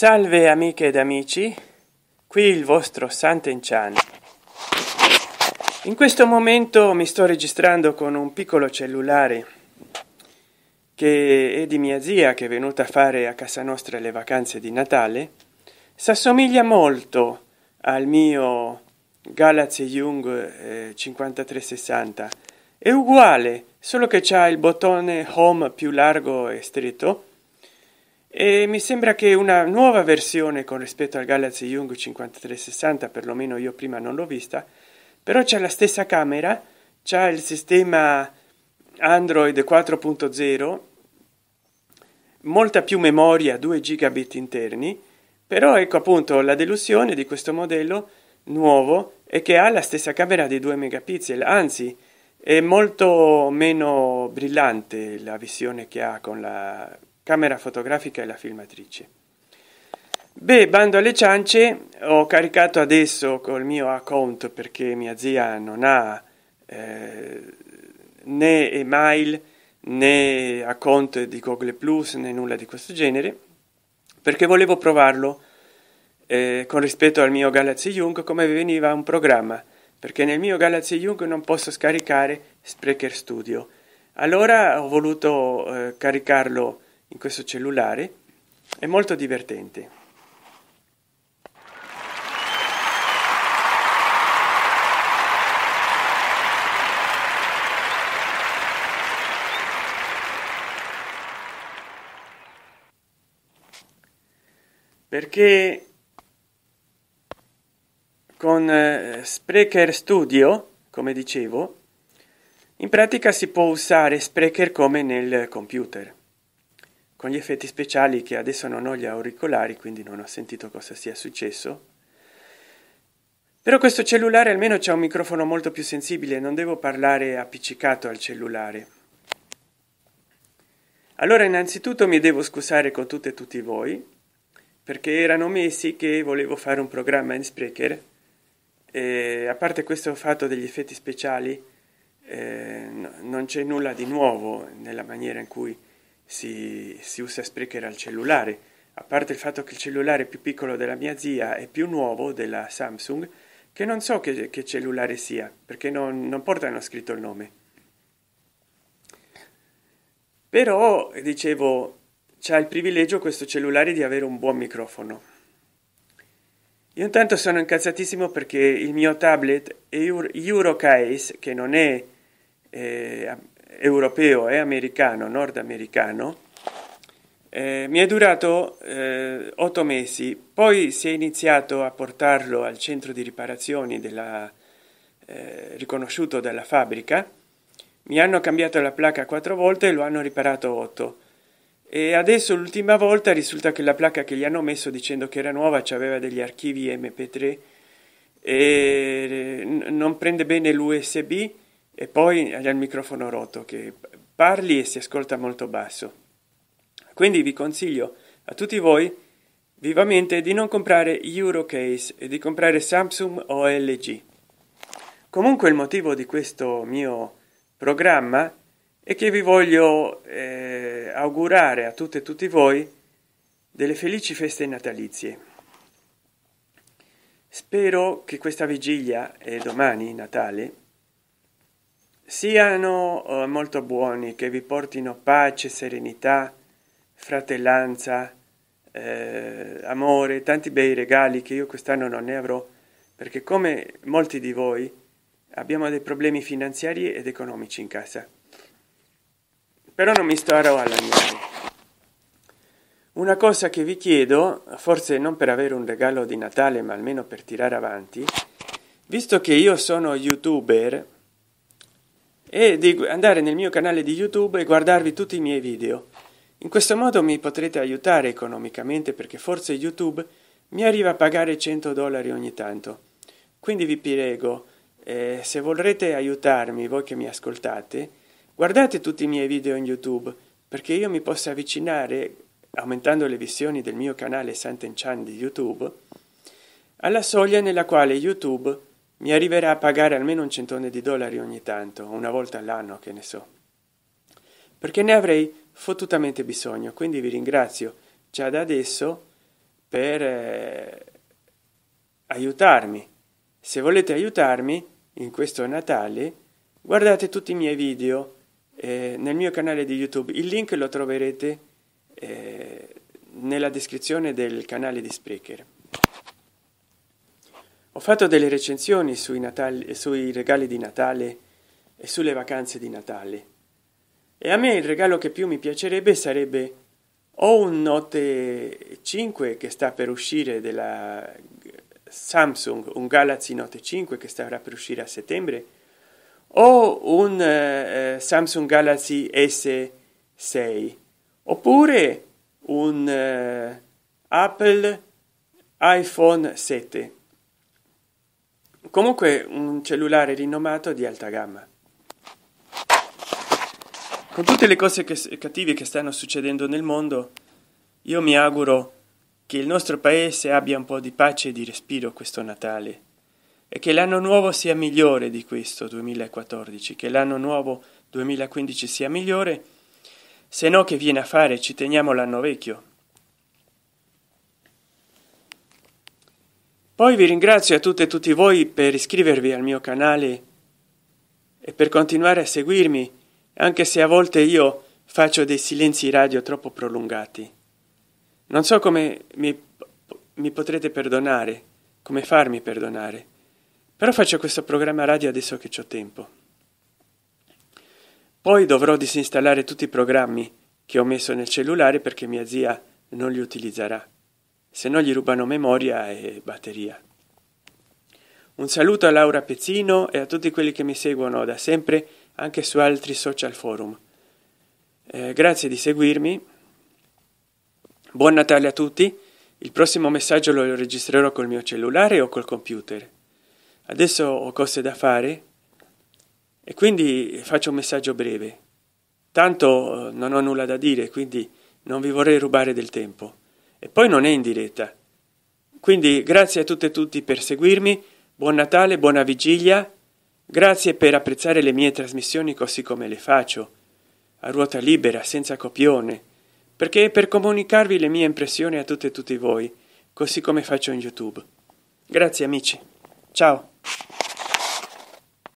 Salve amiche ed amici, qui il vostro Santenciani. In questo momento mi sto registrando con un piccolo cellulare che è di mia zia, che è venuta a fare a casa nostra le vacanze di Natale. S'assomiglia molto al mio Galaxy Young 5360, è uguale, solo che c'ha il bottone home più largo e stretto, e mi sembra che una nuova versione con rispetto al Galaxy Young 5360, perlomeno io prima non l'ho vista, però c'è la stessa camera, c'ha il sistema Android 4.0, molta più memoria, 2 gigabit interni, però ecco appunto la delusione di questo modello nuovo è che ha la stessa camera di 2 megapixel, anzi è molto meno brillante la visione che ha con la camera fotografica e la filmatrice. Beh, bando alle ciance, ho caricato adesso col mio account, perché mia zia non ha né email né account di Google Plus né nulla di questo genere, perché volevo provarlo con rispetto al mio Galaxy Young come veniva un programma, perché nel mio Galaxy Young non posso scaricare Spreaker Studio. Allora ho voluto caricarlo in questo cellulare, è molto divertente. Perché con Spreaker Studio, come dicevo, in pratica si può usare Spreaker come nel computer, con gli effetti speciali che adesso non ho gli auricolari, quindi non ho sentito cosa sia successo. Però questo cellulare almeno c'è un microfono molto più sensibile, non devo parlare appiccicato al cellulare. Allora innanzitutto mi devo scusare con tutte e tutti voi, perché erano mesi che volevo fare un programma in Spreaker, a parte questo fatto degli effetti speciali, non c'è nulla di nuovo nella maniera in cui si usa Spreaker al cellulare, a parte il fatto che il cellulare più piccolo della mia zia è più nuovo della Samsung, che non so che cellulare sia, perché non portano scritto il nome. Però, dicevo, c'ha il privilegio questo cellulare di avere un buon microfono. Io intanto sono incazzatissimo perché il mio tablet Eurocase, che non è europeo, è americano, nordamericano, mi è durato 8 mesi, poi si è iniziato a portarlo al centro di riparazioni riconosciuto dalla fabbrica, mi hanno cambiato la placca 4 volte e lo hanno riparato 8, e adesso l'ultima volta risulta che la placca che gli hanno messo dicendo che era nuova c'aveva degli archivi mp3 e non prende bene l'usb, e poi ha il microfono rotto, che parli e si ascolta molto basso. Quindi vi consiglio a tutti voi vivamente di non comprare Eurocase e di comprare Samsung o LG. Comunque il motivo di questo mio programma è che vi voglio augurare a tutte e tutti voi delle felici feste natalizie. Spero che questa vigilia e domani Natale siano molto buoni, che vi portino pace, serenità, fratellanza, amore, tanti bei regali che io quest'anno non ne avrò, perché come molti di voi abbiamo dei problemi finanziari ed economici in casa. Però non mi sto a lamentare. Una cosa che vi chiedo, forse non per avere un regalo di Natale, ma almeno per tirare avanti, visto che io sono youtuber, e di andare nel mio canale di YouTube e guardarvi tutti i miei video. In questo modo mi potrete aiutare economicamente, perché forse YouTube mi arriva a pagare $100 ogni tanto. Quindi vi prego, se vorrete aiutarmi, voi che mi ascoltate, guardate tutti i miei video in YouTube, perché io mi possa avvicinare, aumentando le visioni del mio canale Santenciani di YouTube, alla soglia nella quale YouTube mi arriverà a pagare almeno un centone di dollari ogni tanto, una volta all'anno, che ne so, perché ne avrei fottutamente bisogno. Quindi vi ringrazio già da adesso per aiutarmi. Se volete aiutarmi in questo Natale, guardate tutti i miei video nel mio canale di YouTube. Il link lo troverete nella descrizione del canale di Spreaker. Ho fatto delle recensioni sui regali di Natale e sulle vacanze di Natale, e a me il regalo che più mi piacerebbe sarebbe o un Note 5 che sta per uscire della Samsung, un Galaxy Note 5 che starà per uscire a settembre, o un Samsung Galaxy S6, oppure un Apple iPhone 7, comunque un cellulare rinomato di alta gamma. Con tutte le cose cattive che stanno succedendo nel mondo, io mi auguro che il nostro paese abbia un po' di pace e di respiro questo Natale, e che l'anno nuovo sia migliore di questo 2014, che l'anno nuovo 2015 sia migliore. Se no, che viene a fare? Ci teniamo l'anno vecchio. Poi vi ringrazio a tutte e tutti voi per iscrivervi al mio canale e per continuare a seguirmi, anche se a volte io faccio dei silenzi radio troppo prolungati. Non so come mi potrete perdonare, come farmi perdonare, però faccio questo programma radio adesso che c'ho tempo. Poi dovrò disinstallare tutti i programmi che ho messo nel cellulare, perché mia zia non li utilizzerà, se no gli rubano memoria e batteria. Un saluto a Laura Pezzino e a tutti quelli che mi seguono da sempre anche su altri social forum. Grazie di seguirmi, buon Natale a tutti. Il prossimo messaggio lo registrerò col mio cellulare o col computer. Adesso ho cose da fare e quindi faccio un messaggio breve, tanto non ho nulla da dire, quindi non vi vorrei rubare del tempo, e poi non è in diretta. Quindi grazie a tutte e tutti per seguirmi, buon Natale, buona vigilia, grazie per apprezzare le mie trasmissioni così come le faccio, a ruota libera, senza copione, perché per comunicarvi le mie impressioni a tutte e tutti voi, così come faccio in YouTube. Grazie amici, ciao.